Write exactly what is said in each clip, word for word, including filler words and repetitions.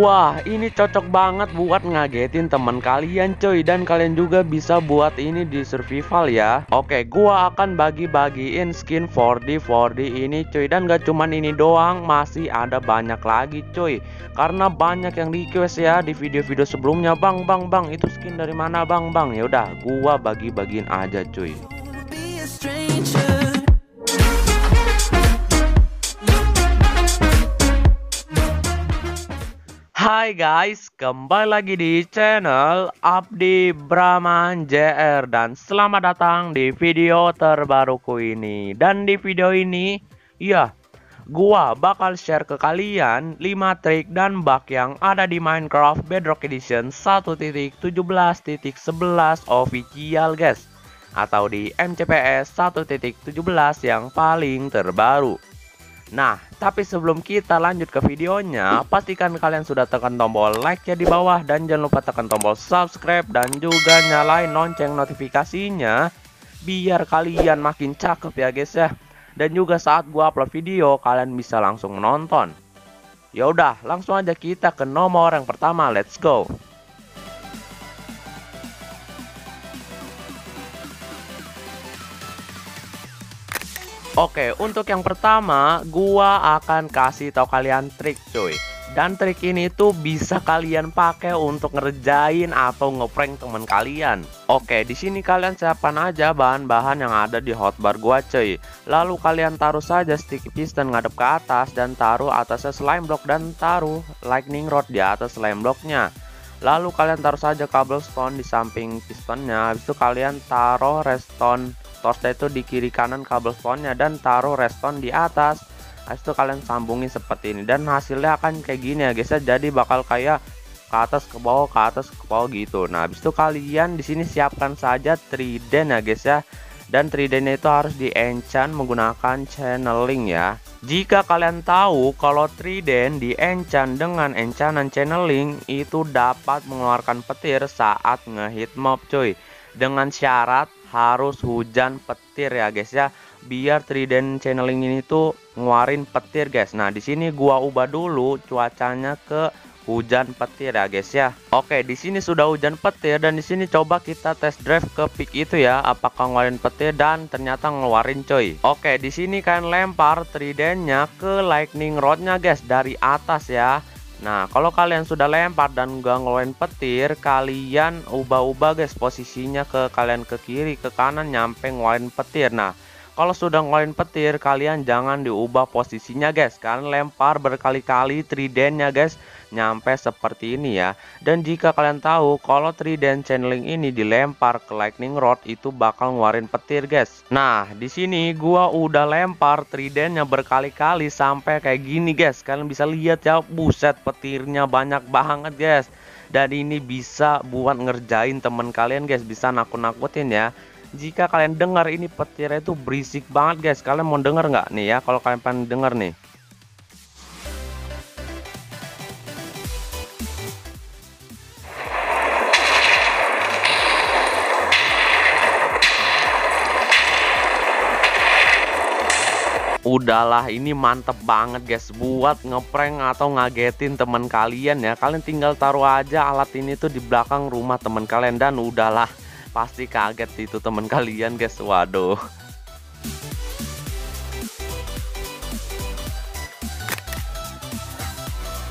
Wah, ini cocok banget buat ngagetin teman kalian coy, dan kalian juga bisa buat ini di survival ya. Oke, gua akan bagi-bagiin skin empat D empat D ini coy, dan gak cuman ini doang, masih ada banyak lagi coy. Karena banyak yang request ya di video-video sebelumnya, "Bang, bang, bang, itu skin dari mana, Bang, bang?" Ya udah, gua bagi-bagiin aja coy. Hai guys, kembali lagi di channel AbdiBramanJR dan selamat datang di video terbaruku ini. Dan di video ini, ya, gua bakal share ke kalian lima trik dan bug yang ada di Minecraft Bedrock Edition satu titik tujuh belas titik sebelas official guys, atau di M C P E satu titik tujuh belas yang paling terbaru. Nah, tapi sebelum kita lanjut ke videonya, pastikan kalian sudah tekan tombol like ya di bawah, dan jangan lupa tekan tombol subscribe dan juga nyalain lonceng notifikasinya biar kalian makin cakep ya guys ya. Dan juga saat gua upload video, kalian bisa langsung menonton. Ya udah, langsung aja kita ke nomor yang pertama, let's go. Oke, untuk yang pertama, gua akan kasih tahu kalian trik coy. Dan trik ini tuh bisa kalian pakai untuk ngerjain atau ngeprank teman kalian. Oke, di sini kalian siapkan aja bahan-bahan yang ada di hotbar gua coy. Lalu kalian taruh saja sticky piston ngadep ke atas, dan taruh atasnya slime block, dan taruh lightning rod di atas slime blocknya. Lalu kalian taruh saja cobblestone di samping pistonnya. Habis itu kalian taruh redstone torch itu di kiri kanan cobblestone-nya, dan taruh redstone di atas. Habis itu kalian sambungin seperti ini, dan hasilnya akan kayak gini ya guys ya. Jadi bakal kayak ke atas ke bawah, ke atas ke bawah gitu. Nah, habis itu kalian di sini siapkan saja trident ya guys ya. Dan tridentnya itu harus di enchant menggunakan channeling ya. Jika kalian tahu kalau trident di enchant dengan enchantan channeling itu dapat mengeluarkan petir saat ngehit mob coy. Dengan syarat harus hujan petir ya guys ya, biar trident channeling ini tuh nguarin petir guys. Nah, di sini gua ubah dulu cuacanya ke hujan petir ya guys ya. Oke, di sini sudah hujan petir, dan di sini coba kita test drive ke peak itu ya, apakah ngeluarin petir, dan ternyata ngeluarin coy. Oke, di sini kalian lempar tridentnya ke lightning rodnya guys dari atas ya. Nah, kalau kalian sudah lempar dan gak ngeluarin petir, kalian ubah-ubah guys posisinya ke kalian ke kiri, ke kanan, nyampe ngeluarin petir. Nah, kalau sudah ngeluarin petir, kalian jangan diubah posisinya guys. Kalian lempar berkali-kali tridentnya guys, nyampe seperti ini ya. Dan jika kalian tahu kalau trident channeling ini dilempar ke lightning rod itu bakal ngeluarin petir guys. Nah, di sini gua udah lempar tridentnya berkali-kali sampai kayak gini guys. Kalian bisa lihat ya, buset petirnya banyak banget guys. Dan ini bisa buat ngerjain temen kalian guys, bisa nakut-nakutin ya. Jika kalian dengar ini petirnya itu berisik banget guys, kalian mau denger nggak nih ya? Kalau kalian pengen denger nih. Udahlah, ini mantep banget guys buat ngeprank atau ngagetin temen kalian ya. Kalian tinggal taruh aja alat ini tuh di belakang rumah temen kalian, dan udahlah, pasti kaget itu temen kalian guys. Waduh.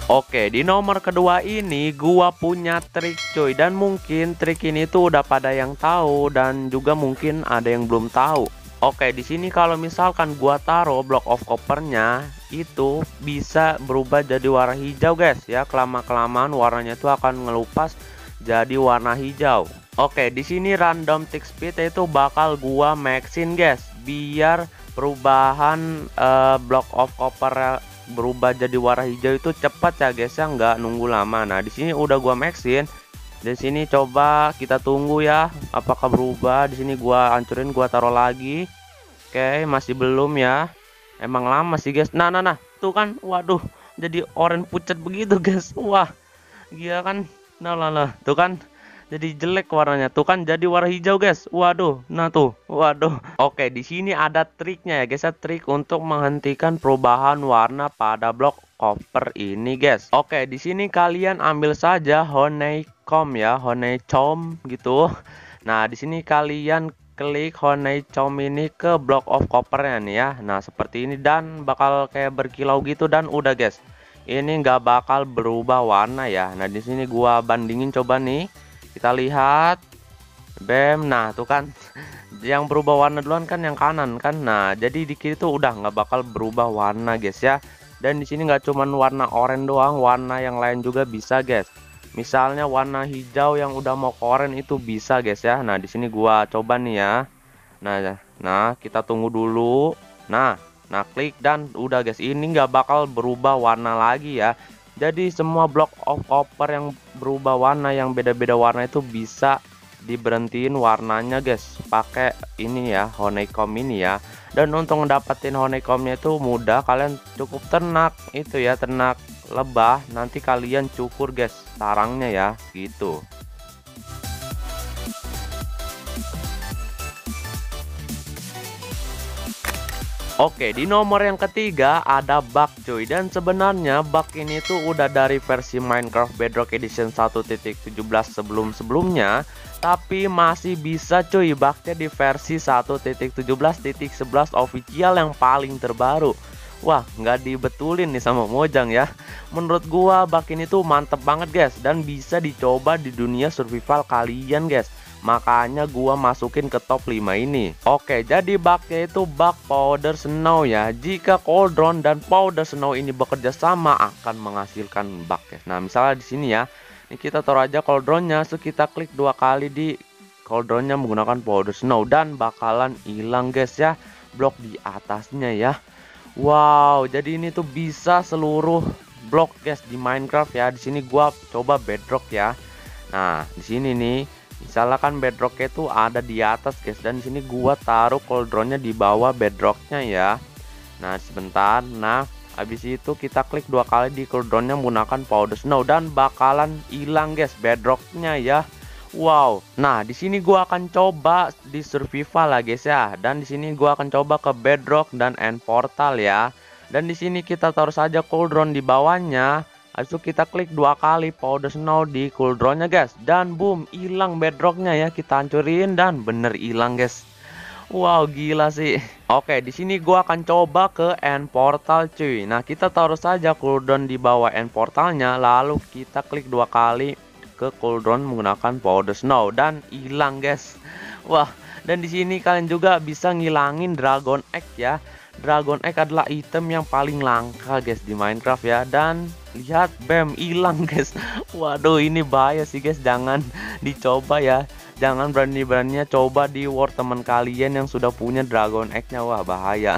Oke, di nomor kedua ini gua punya trik coy, dan mungkin trik ini tuh udah pada yang tahu, dan juga mungkin ada yang belum tahu. Oke, di sini kalau misalkan gua taruh block of coppernya itu bisa berubah jadi warna hijau guys ya. Kelama-kelamaan warnanya itu akan ngelupas jadi warna hijau. Oke, di sini random tick speed itu bakal gua maxin guys, biar perubahan uh, block of copper berubah jadi warna hijau itu cepat ya guys ya, nggak nunggu lama. Nah, di sini udah gua maxin. Di sini coba kita tunggu ya, apakah berubah. Di sini gua hancurin, gua taruh lagi. Oke, masih belum ya. Emang lama sih guys. Nah, nah, nah, tuh kan, waduh, jadi oranye pucat begitu guys. Wah, gila kan. Nah, lah, lah, tuh kan, jadi jelek warnanya. Tuh kan, jadi warna hijau guys. Waduh, nah tuh, waduh. Oke, di sini ada triknya ya guys. Trik untuk menghentikan perubahan warna pada blok koper ini, guys. Oke, di sini kalian ambil saja honeycomb ya, honeycomb gitu. Nah, di sini kalian klik honeycomb ini ke block of coppernya nih ya. Nah, seperti ini dan bakal kayak berkilau gitu dan udah, guys. Ini nggak bakal berubah warna ya. Nah, di sini gua bandingin coba nih. Kita lihat. Bam, nah tuh kan yang berubah warna duluan kan yang kanan kan. Nah, jadi di kiri tuh udah nggak bakal berubah warna, guys ya. Dan di sini nggak cuman warna oranye doang, warna yang lain juga bisa, guys. Misalnya warna hijau yang udah mau oranye itu bisa, guys ya. Nah, di sini gua coba nih ya. Nah, nah kita tunggu dulu. Nah, nah klik dan udah, guys. Ini nggak bakal berubah warna lagi ya. Jadi semua block of copper yang berubah warna, yang beda-beda warna itu bisa diberhentiin warnanya, guys. Pakai ini ya, honeycomb ini ya. Dan untuk ngedapetin honeycombnya itu mudah, kalian cukup ternak itu ya, ternak lebah, nanti kalian cukur, guys, sarangnya ya gitu. Oke, di nomor yang ketiga ada bug, cuy. Dan sebenarnya bug ini tuh udah dari versi Minecraft Bedrock Edition satu titik tujuh belas sebelum-sebelumnya, tapi masih bisa, cuy, bugnya di versi satu titik tujuh belas titik sebelas official yang paling terbaru. Wah, nggak dibetulin nih sama Mojang ya. Menurut gua bug ini tuh mantep banget, guys, dan bisa dicoba di dunia survival kalian, guys. Makanya gua masukin ke top lima ini. Oke, jadi bugnya itu bug powder snow ya. Jika cauldron dan powder snow ini bekerja sama akan menghasilkan bug, guys. Nah, misalnya di sini ya. Ini kita taruh aja cauldronnya, so kita klik dua kali di cauldronnya menggunakan powder snow dan bakalan hilang, guys ya, blok di atasnya ya. Wow, jadi ini tuh bisa seluruh blok, guys, di Minecraft ya. Di sini gua coba bedrock ya. Nah, di sini nih misalnya kan bedrocknya tuh ada di atas, guys, dan di sini gua taruh cauldronnya di bawah bedrocknya ya. Nah, sebentar. Nah, habis itu kita klik dua kali di cauldronnya menggunakan powder snow dan bakalan hilang, guys, bedrocknya ya. Wow. Nah, di sini gua akan coba di survival lah, guys ya. Dan di sini gua akan coba ke bedrock dan end portal ya. Dan di sini kita taruh saja cauldron di bawahnya. Habis itu kita klik dua kali powder snow di cauldronnya, guys, dan boom, hilang bedrocknya ya. Kita hancurin dan bener hilang, guys. Wow, gila sih. Oke, di sini gua akan coba ke end portal, cuy. Nah, kita taruh saja cauldron di bawah end portalnya, lalu kita klik dua kali ke cauldron menggunakan powder snow dan hilang, guys. Wah, dan di sini kalian juga bisa ngilangin dragon egg ya. Dragon egg adalah item yang paling langka, guys, di Minecraft ya. Dan lihat, bam, hilang, guys. Waduh, ini bahaya sih, guys. Jangan dicoba ya. Jangan berani-beraninya coba di war teman kalian yang sudah punya dragon egg-nya. Wah, bahaya.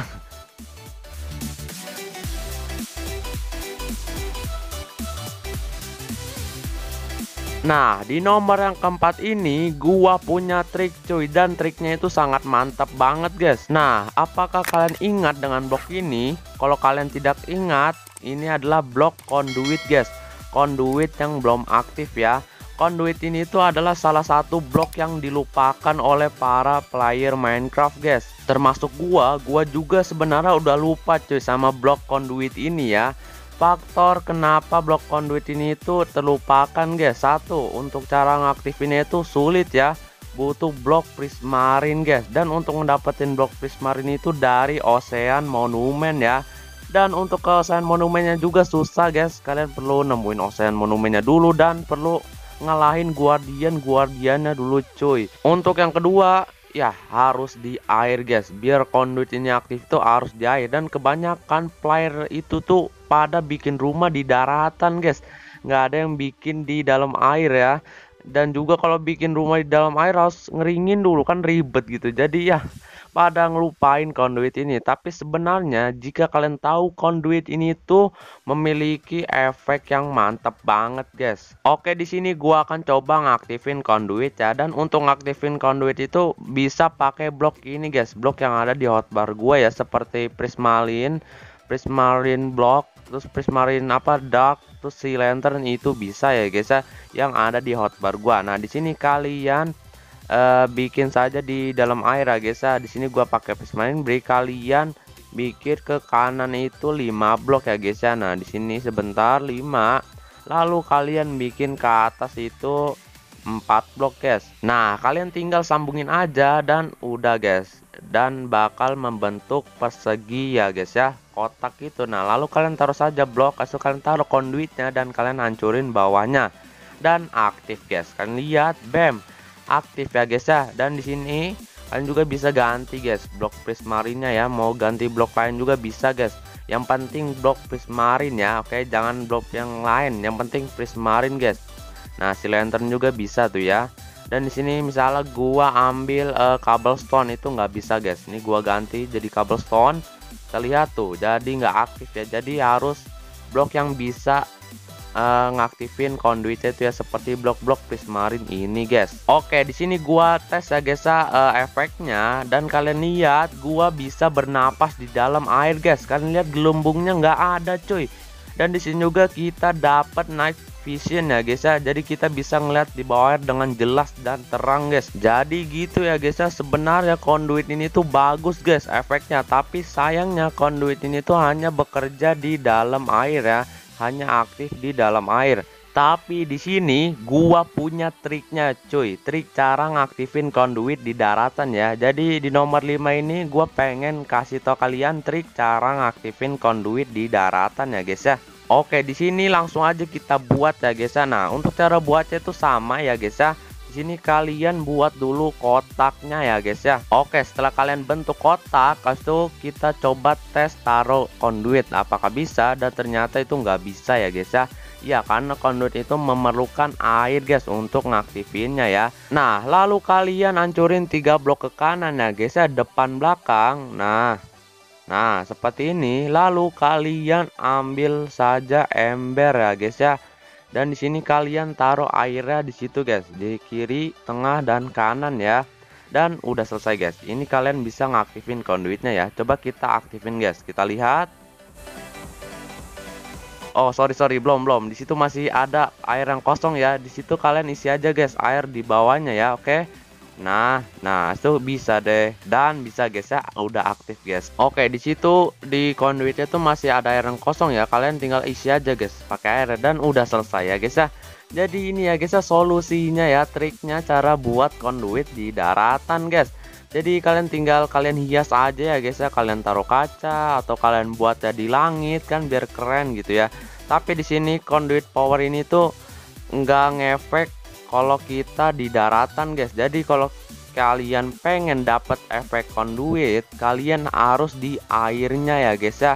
Nah, di nomor yang keempat ini gua punya trik, cuy, dan triknya itu sangat mantap banget, guys. Nah, apakah kalian ingat dengan blok ini? Kalau kalian tidak ingat, ini adalah blok conduit, guys. Conduit yang belum aktif ya. Conduit ini itu adalah salah satu blok yang dilupakan oleh para player Minecraft, guys. Termasuk gua, gua juga sebenarnya udah lupa, cuy, sama blok conduit ini ya. Faktor kenapa blok conduit ini itu terlupakan, guys. Satu, untuk cara ngaktifinnya itu sulit ya, butuh blok prismarine, guys. Dan untuk mendapatkan blok prismarine itu dari Ocean Monument ya. Dan untuk ke Ocean Monumentnya juga susah, guys. Kalian perlu nemuin Ocean Monumentnya dulu dan perlu ngalahin guardian-guardiannya dulu, cuy. Untuk yang kedua ya, harus di air, guys. Biar conduit ini aktif tuh harus di air. Dan kebanyakan player itu tuh pada bikin rumah di daratan, guys. Nggak ada yang bikin di dalam air ya. Dan juga kalau bikin rumah di dalam air harus ngeringin dulu, kan ribet gitu. Jadi ya pada ngelupain conduit ini. Tapi sebenarnya jika kalian tahu, conduit ini tuh memiliki efek yang mantap banget, guys. Oke, di sini gua akan coba ngaktifin conduit ya. Dan untuk ngaktifin conduit itu bisa pakai blok ini, guys. Blok yang ada di hotbar gua ya, seperti prismaline, prismarine block, terus prismarine apa dark, terus si lantern itu bisa ya, guys ya, yang ada di hotbar gua. Nah, di sini kalian Uh, bikin saja di dalam air ya, guys ya. Di sini gua pakai prismarine, beri kalian bikin ke kanan itu lima blok ya guys ya. Nah di sini sebentar lima, lalu kalian bikin ke atas itu empat blok guys. Nah kalian tinggal sambungin aja dan udah guys, dan bakal membentuk persegi ya guys ya, kotak itu. Nah lalu kalian taruh saja blok, lalu kalian taruh conduitnya dan kalian hancurin bawahnya dan aktif guys. Kalian lihat, bam, aktif ya guys ya. Dan di sini kalian juga bisa ganti guys blok prismarinya ya, mau ganti blok lain juga bisa guys, yang penting blok prismarin ya. Oke, jangan blok yang lain, yang penting prismarin guys. Nah si lantern juga bisa tuh ya. Dan di sini misalnya gua ambil uh, cobblestone itu nggak bisa guys, ini gua ganti jadi cobblestone. Kita lihat tuh, jadi nggak aktif ya, jadi harus blok yang bisa Uh, ngaktifin conduitnya itu ya, seperti blok-blok prismarin ini guys. Oke, di sini gua tes ya guys ya uh, efeknya, dan kalian lihat gua bisa bernapas di dalam air guys. Kalian lihat gelembungnya nggak ada cuy. Dan di sini juga kita dapat night vision ya guys ya, jadi kita bisa ngeliat di bawah air dengan jelas dan terang guys. Jadi gitu ya guys ya, sebenarnya conduit ini tuh bagus guys efeknya, tapi sayangnya conduit ini tuh hanya bekerja di dalam air ya, hanya aktif di dalam air. Tapi di sini gua punya triknya cuy, trik cara ngaktifin conduit di daratan ya. Jadi di nomor lima ini gua pengen kasih tau kalian trik cara ngaktifin conduit di daratan ya guys ya. Oke, di sini langsung aja kita buat ya guys ya. Nah untuk cara buatnya itu sama ya guys ya, di sini kalian buat dulu kotaknya ya guys ya. Oke, setelah kalian bentuk kotak, lalu kita coba tes taruh conduit apakah bisa, dan ternyata itu nggak bisa ya guys ya. Ya karena conduit itu memerlukan air guys untuk ngaktifinnya ya. Nah lalu kalian hancurin tiga blok ke kanan ya guys ya, depan belakang. Nah nah seperti ini, lalu kalian ambil saja ember ya guys ya. Dan di sini kalian taruh airnya di situ guys, di kiri, tengah, dan kanan ya. Dan udah selesai guys. Ini kalian bisa ngaktifin conduitnya ya. Coba kita aktifin guys. Kita lihat. Oh sorry sorry belum belum. Di situ masih ada air yang kosong ya. Di situ kalian isi aja guys air di bawahnya ya. Oke. Nah, nah itu bisa deh, dan bisa guys ya, udah aktif guys. Oke, di situ di conduitnya tuh masih ada air yang kosong ya. Kalian tinggal isi aja guys pakai air, dan udah selesai ya guys ya. Jadi ini ya guys ya solusinya ya, triknya cara buat conduit di daratan guys. Jadi kalian tinggal kalian hias aja ya guys ya, kalian taruh kaca atau kalian buat ya di langit kan biar keren gitu ya. Tapi di sini conduit power ini tuh nggak ngefek kalau kita di daratan guys. Jadi kalau kalian pengen dapat efek conduit, kalian harus di airnya ya guys ya.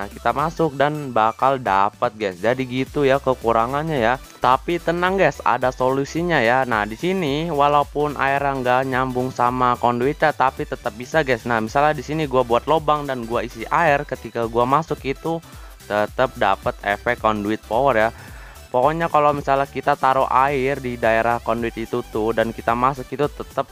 Nah kita masuk dan bakal dapat guys. Jadi gitu ya kekurangannya ya. Tapi tenang guys, ada solusinya ya. Nah di sini walaupun air nggak nyambung sama conduitnya, tapi tetap bisa guys. Nah misalnya di sini gua buat lubang dan gua isi air, ketika gua masuk itu tetap dapat efek conduit power ya. Pokoknya kalau misalnya kita taruh air di daerah conduit itu tuh dan kita masuk itu tetap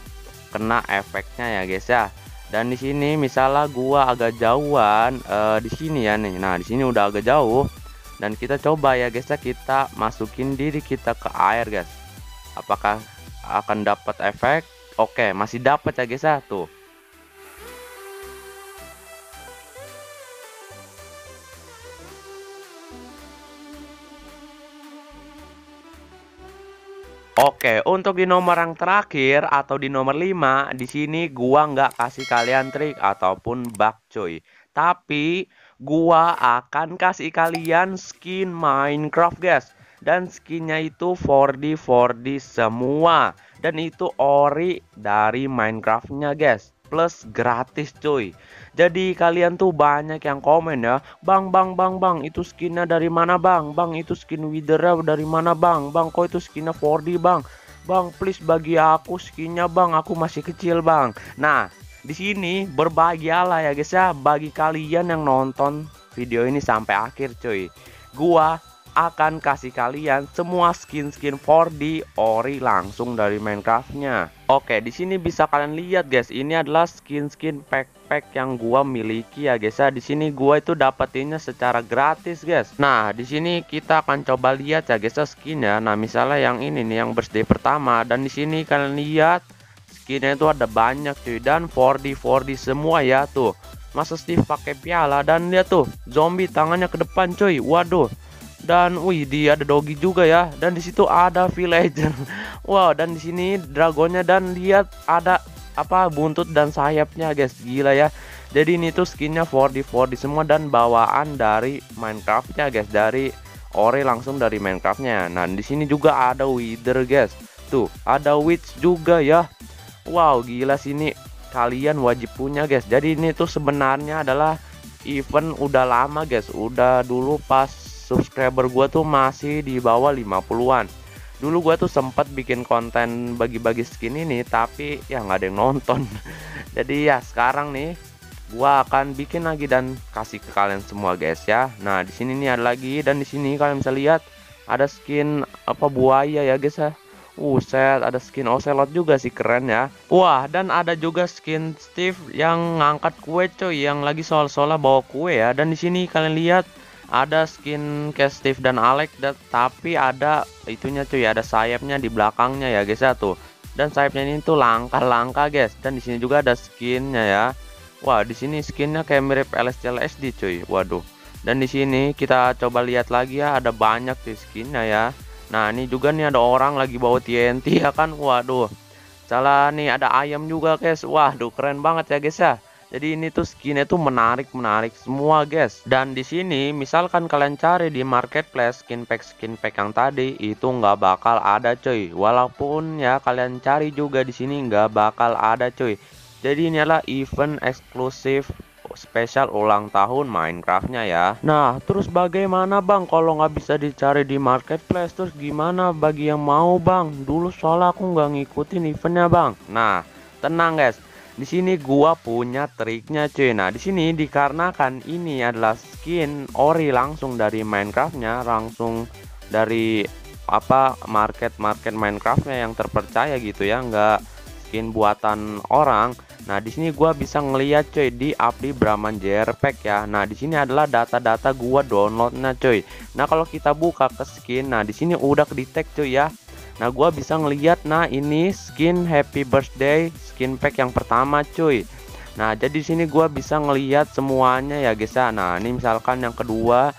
kena efeknya ya guys ya. Dan di sini misalnya gua agak jauhan uh, di sini ya nih. Nah, di sini udah agak jauh dan kita coba ya guys ya, kita masukin diri kita ke air guys. Apakah akan dapat efek? Oke, masih dapat ya guys ya tuh. Oke, untuk di nomor yang terakhir atau di nomor lima, di sini gua nggak kasih kalian trik ataupun bug cuy. Tapi gua akan kasih kalian skin Minecraft guys. Dan skinnya itu four D four D semua. Dan itu ori dari Minecraftnya guys. Plus gratis cuy. Jadi kalian tuh banyak yang komen ya, bang bang bang bang itu skinnya dari mana bang, bang itu skin withernya dari mana bang, bang kok itu skinnya four D bang, bang please bagi aku skinnya bang, aku masih kecil bang. Nah di sini berbahagialah ya guys ya, bagi kalian yang nonton video ini sampai akhir cuy, gua akan kasih kalian semua skin-skin four D ori langsung dari Minecraftnya. Oke, di sini bisa kalian lihat guys, ini adalah skin-skin pack-pack yang gua miliki ya guys ya. Di sini gua itu dapetinnya secara gratis guys. Nah, di sini kita akan coba lihat ya guys ya skinnya. Nah, misalnya yang ini nih yang birthday pertama, dan di sini kalian lihat skinnya itu ada banyak cuy, dan four D four D semua ya tuh. Masa Steve pakai piala dan lihat tuh zombie tangannya ke depan coy. Waduh. Dan wih, dia ada doggy juga ya. Dan di situ ada villager. Wow, dan di sini dragonnya dan lihat ada apa buntut dan sayapnya guys. Gila ya. Jadi ini tuh skinnya empat D empat D semua dan bawaan dari Minecraftnya guys, dari ore langsung dari Minecraftnya. Nah, di sini juga ada wither guys. Tuh, ada witch juga ya. Wow, gila sini. Kalian wajib punya guys. Jadi ini tuh sebenarnya adalah event udah lama guys. Udah dulu pas subscriber gue tuh masih di bawah lima puluhan. Dulu gue tuh sempat bikin konten bagi-bagi skin ini, tapi ya nggak ada yang nonton. Jadi ya sekarang nih gue akan bikin lagi dan kasih ke kalian semua guys ya. Nah di sini nih ada lagi, dan di sini kalian bisa lihat ada skin apa buaya ya guys ya. Uset, ada skin ocelot juga sih, keren ya. Wah, dan ada juga skin Steve yang ngangkat kue coy, yang lagi soal-soal bawa kue ya. Dan di sini kalian lihat ada skin kayak Steve dan Alex, dan tapi ada itunya cuy, ada sayapnya di belakangnya ya guys ya tuh. Dan sayapnya ini tuh langkah-langkah guys. Dan di sini juga ada skinnya ya. Wah, di sini skinnya kayak mirip L S D L S D cuy. Waduh. Dan di sini kita coba lihat lagi ya, ada banyak tuh skinnya ya. Nah, ini juga nih ada orang lagi bawa T N T ya kan. Waduh. Salah nih, ada ayam juga guys. Waduh, keren banget ya guys ya. Jadi ini tuh skinnya tuh menarik-menarik semua guys. Dan di sini misalkan kalian cari di marketplace skin pack skin pack yang tadi itu nggak bakal ada coy. Walaupun ya kalian cari juga di sini nggak bakal ada coy. Jadi ini adalah event eksklusif spesial ulang tahun Minecraftnya ya. Nah terus bagaimana bang kalau nggak bisa dicari di marketplace, terus gimana bagi yang mau bang? Dulu soalnya aku nggak ngikutin eventnya bang. Nah tenang guys. Di sini gua punya triknya cuy. Nah di sini dikarenakan ini adalah skin ori langsung dari Minecraftnya, langsung dari apa market market Minecraftnya yang terpercaya gitu ya, nggak skin buatan orang. Nah di sini gua bisa ngeliat cuy di AbdiBramanJR pack ya. Nah di sini adalah data-data gua downloadnya cuy. Nah kalau kita buka ke skin, nah di sini udah ke detect cuy ya. Nah gua bisa ngeliat, nah ini skin Happy Birthday skin pack yang pertama cuy. Nah jadi sini gua bisa ngeliat semuanya ya guys ya. Nah ini misalkan yang kedua,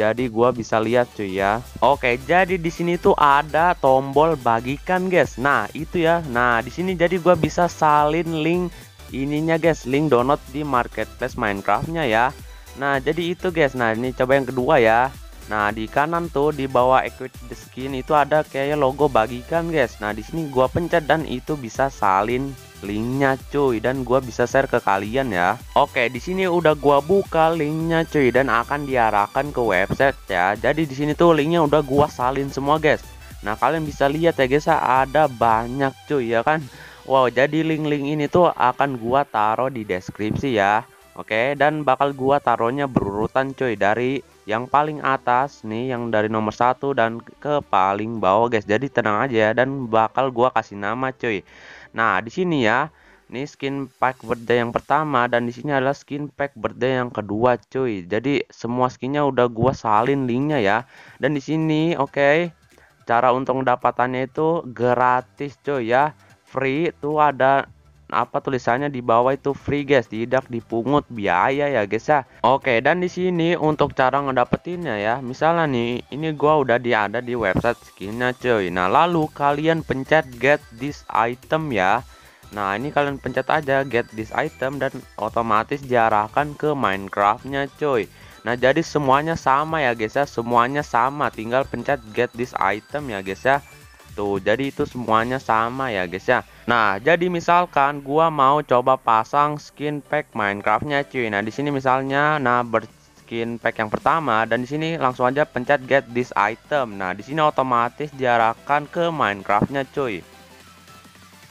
jadi gua bisa lihat cuy ya. Oke, jadi di sini tuh ada tombol bagikan guys. Nah itu ya. Nah di sini jadi gua bisa salin link ininya guys, link download di marketplace Minecraftnya ya. Nah jadi itu guys. Nah ini coba yang kedua ya. Nah di kanan tuh di bawah equip the skin itu ada kayak logo bagikan guys. Nah di sini gua pencet dan itu bisa salin linknya cuy, dan gua bisa share ke kalian ya. Oke, di sini udah gua buka linknya cuy, dan akan diarahkan ke website ya. Jadi di sini tuh linknya udah gua salin semua guys. Nah kalian bisa lihat ya guys, ada banyak cuy ya kan. Wow, jadi link-link ini tuh akan gua taruh di deskripsi ya. Oke, dan bakal gua taruhnya berurutan cuy, dari yang paling atas nih, yang dari nomor satu dan ke paling bawah guys. Jadi tenang aja, dan bakal gua kasih nama cuy. Nah di sini ya, ini skin pack birthday yang pertama, dan di sini adalah skin pack birthday yang kedua cuy. Jadi semua skinnya udah gua salin linknya ya. Dan di sini oke, okay, cara untuk dapatannya itu gratis cuy ya, free. Tuh ada apa tulisannya di bawah itu free guys, tidak dipungut biaya ya guys ya. Oke, dan di sini untuk cara ngedapetinnya ya, misalnya nih ini gua udah di ada di website skinnya cuy. Nah lalu kalian pencet get this item ya. Nah ini kalian pencet aja get this item, dan otomatis diarahkan ke Minecraftnya cuy. Nah jadi semuanya sama ya guys ya, semuanya sama, tinggal pencet get this item ya guys ya. Tuh, jadi itu semuanya sama ya guys ya. Nah jadi misalkan gua mau coba pasang skin pack Minecraftnya cuy. Nah di sini misalnya, nah berskin pack yang pertama, dan di sini langsung aja pencet get this item. Nah di sini otomatis diarahkan ke Minecraftnya cuy.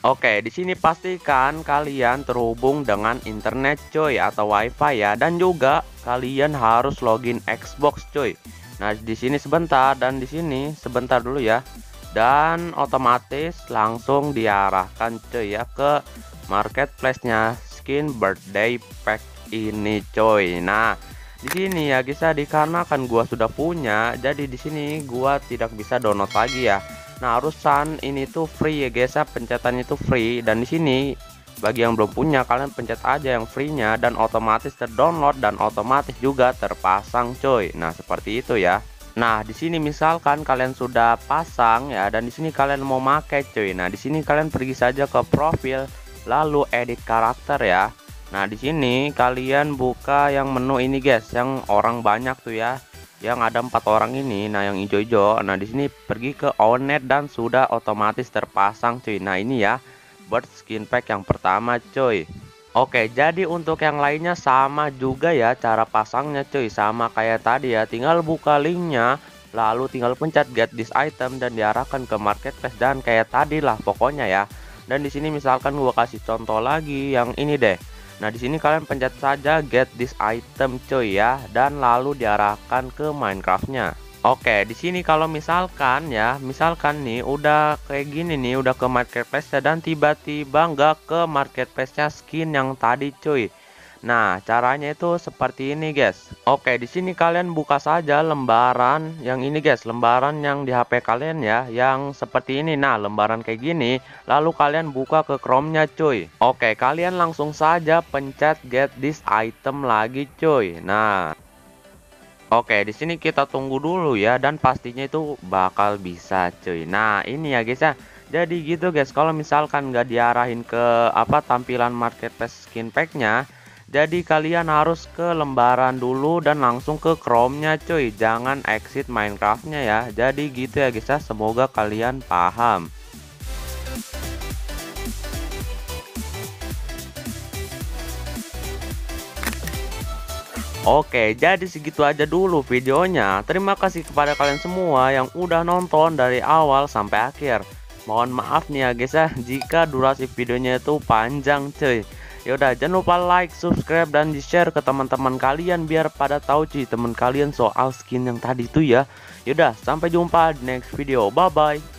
Oke, di sini pastikan kalian terhubung dengan internet cuy, atau wifi ya, dan juga kalian harus login Xbox cuy. Nah di sini sebentar, dan di sini sebentar dulu ya. Dan otomatis langsung diarahkan cuy ya ke marketplace-nya skin birthday pack ini cuy. Nah di sini ya guys ya, dikarenakan gua sudah punya, jadi di sini gua tidak bisa download lagi ya. Nah urusan ini tuh free ya guys ya, pencetannya itu free. Dan di sini Bagi yang belum punya, kalian pencet aja yang free-nya dan otomatis terdownload dan otomatis juga terpasang, coy. Nah, seperti itu ya. Nah, di sini misalkan kalian sudah pasang ya, dan di sini kalian mau make, coy. Nah, di sini kalian pergi saja ke profil lalu edit karakter ya. Nah, di sini kalian buka yang menu ini, guys, yang orang banyak tuh ya. Yang ada empat orang ini, nah yang hijau-hijau. Nah, di sini pergi ke Onet dan sudah otomatis terpasang, cuy. Nah, ini ya bird skin pack yang pertama, cuy. Oke, jadi untuk yang lainnya sama juga ya cara pasangnya, cuy. Sama kayak tadi ya, tinggal buka linknya lalu tinggal pencet get this item dan diarahkan ke marketplace dan kayak tadi lah pokoknya ya. Dan di sini misalkan gua kasih contoh lagi yang ini deh. Nah, di sini kalian pencet saja get this item, coy ya, dan lalu diarahkan ke Minecraft-nya. Oke, di sini kalau misalkan ya, misalkan nih udah kayak gini nih, udah ke marketplace-nya dan tiba-tiba nggak ke marketplace-nya skin yang tadi, coy. Nah, caranya itu seperti ini, guys. Oke, di sini kalian buka saja lembaran yang ini, guys, lembaran yang di H P kalian ya, yang seperti ini. Nah, lembaran kayak gini, lalu kalian buka ke Chrome-nya, cuy. Oke, kalian langsung saja pencet get this item lagi, cuy. Nah, oke, di sini kita tunggu dulu ya, dan pastinya itu bakal bisa, cuy. Nah, ini ya, guys ya. Jadi gitu, guys. Kalau misalkan nggak diarahin ke apa tampilan marketplace skin pack-nya, jadi kalian harus ke lembaran dulu dan langsung ke Chrome-nya, cuy. Jangan exit Minecraft-nya ya. Jadi gitu ya, guys ya. Semoga kalian paham. Oke, jadi segitu aja dulu videonya. Terima kasih kepada kalian semua yang udah nonton dari awal sampai akhir. Mohon maaf nih ya, guys ya, jika durasi videonya itu panjang, cuy. Yaudah, jangan lupa like, subscribe, dan di-share ke teman-teman kalian biar pada tahu, cuy, teman kalian soal skin yang tadi itu ya. Yaudah, sampai jumpa di next video. Bye-bye.